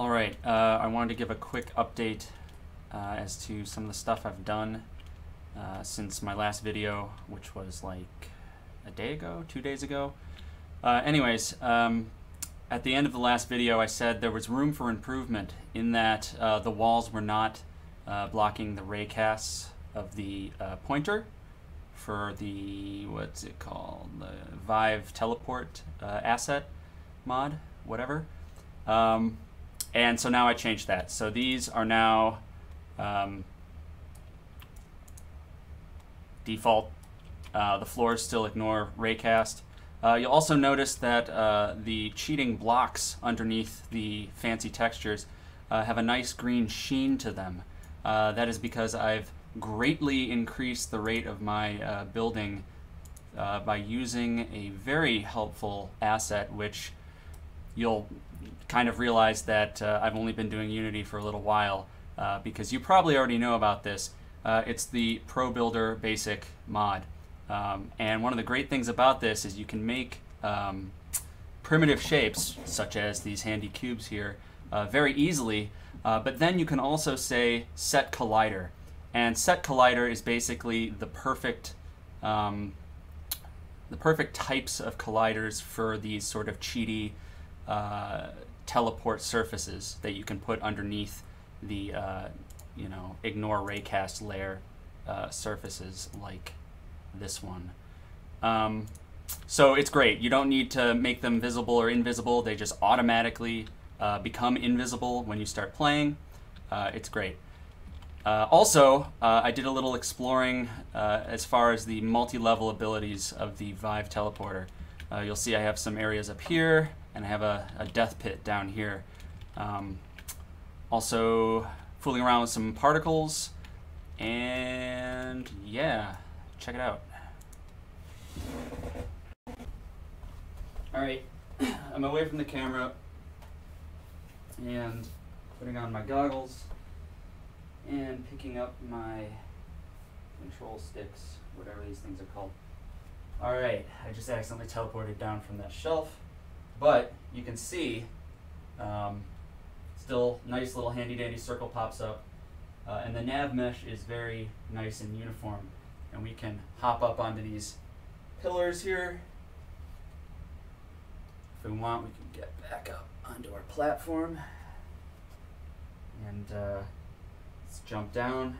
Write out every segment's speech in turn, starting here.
All right, I wanted to give a quick update as to some of the stuff I've done since my last video, which was like a day ago, 2 days ago. At the end of the last video, I said there was room for improvement in that the walls were not blocking the raycasts of the pointer for the, what's it called, the Vive Teleport asset mod, whatever. And so now I changed that. So these are now default. The floors still ignore raycast. You'll also notice that the cheating blocks underneath the fancy textures have a nice green sheen to them. That is because I've greatly increased the rate of my building by using a very helpful asset, which you'll kind of realize that I've only been doing Unity for a little while because you probably already know about this. It's the ProBuilder Basic mod. And one of the great things about this is you can make primitive shapes, such as these handy cubes here, very easily, but then you can also say set collider. And set collider is basically the perfect types of colliders for these sort of cheaty teleport surfaces that you can put underneath the ignore raycast layer surfaces like this one. So it's great. You don't need to make them visible or invisible. They just automatically become invisible when you start playing. It's great. I did a little exploring as far as the multi-level abilities of the Vive Teleporter. You'll see I have some areas up here, and I have a death pit down here. Also fooling around with some particles, and yeah. Check it out. All right, I'm away from the camera and putting on my goggles and picking up my control sticks, whatever these things are called. All right, I just accidentally teleported down from that shelf, but you can see still nice little handy dandy circle pops up, and the nav mesh is very nice and uniform. And we can hop up onto these pillars here. If we want, we can get back up onto our platform. And let's jump down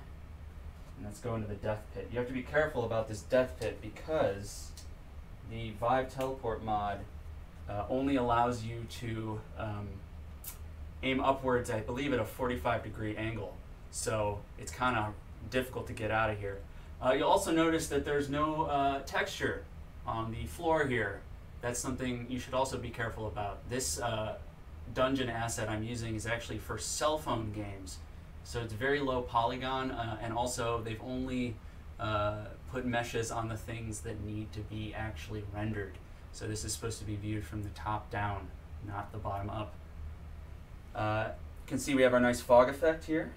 and let's go into the death pit. You have to be careful about this death pit because the Vive Teleport mod only allows you to aim upwards, I believe, at a 45-degree angle. So it's kind of difficult to get out of here. You'll also notice that there's no texture on the floor here. That's something you should also be careful about. This dungeon asset I'm using is actually for cell phone games. So it's very low polygon, and also they've only put meshes on the things that need to be actually rendered. So this is supposed to be viewed from the top down, not the bottom up. You can see we have our nice fog effect here,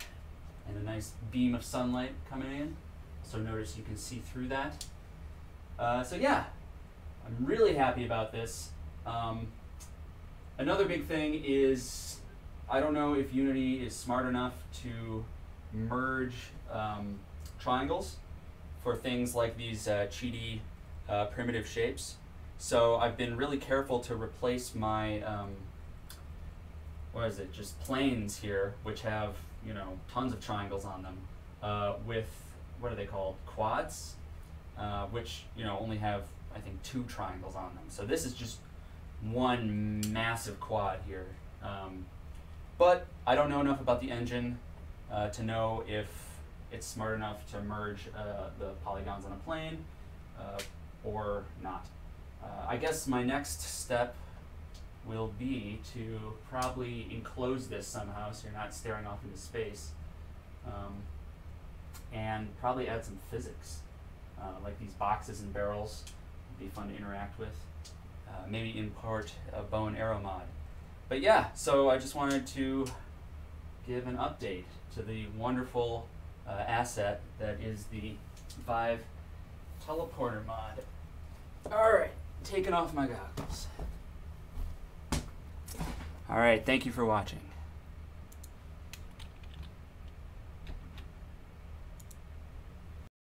and a nice beam of sunlight coming in. So notice you can see through that. So yeah, I'm really happy about this. Another big thing is, I don't know if Unity is smart enough to merge triangles for things like these cheaty primitive shapes. So I've been really careful to replace my, just planes here, which have, tons of triangles on them, with what are they called? Quads, which only have, I think, 2 triangles on them. So this is just one massive quad here. But I don't know enough about the engine to know if it's smart enough to merge the polygons on a plane or not. I guess my next step will be to probably enclose this somehow so you're not staring off into space. And probably add some physics, like these boxes and barrels would be fun to interact with. Maybe import a bow and arrow mod. But yeah, so I just wanted to give an update to the wonderful asset that is the Vive Teleporter mod. All right, taking off my goggles. All right, thank you for watching.